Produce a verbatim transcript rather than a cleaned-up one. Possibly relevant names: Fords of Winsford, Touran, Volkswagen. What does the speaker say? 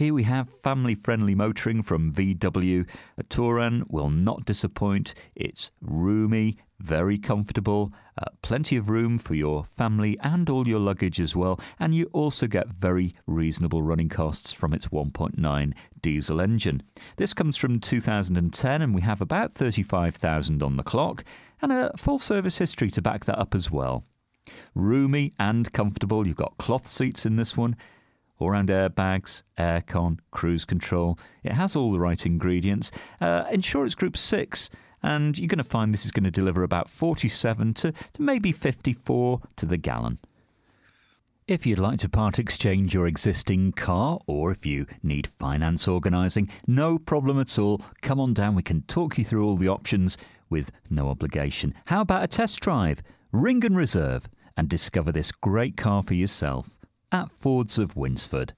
Here we have family-friendly motoring from V W. A Touran will not disappoint. It's roomy, very comfortable, uh, plenty of room for your family and all your luggage as well, and you also get very reasonable running costs from its one point nine diesel engine. This comes from two thousand ten, and we have about thirty-five thousand on the clock, and a full service history to back that up as well. Roomy and comfortable, you've got cloth seats in this one, all-round airbags, aircon, cruise control. It has all the right ingredients. Uh, insurance group six, and you're going to find this is going to deliver about forty-seven to, to maybe fifty-four to the gallon. If you'd like to part exchange your existing car, or if you need finance organising, no problem at all. Come on down, we can talk you through all the options with no obligation. How about a test drive? Ring and reserve and discover this great car for yourself at Fords of Winsford.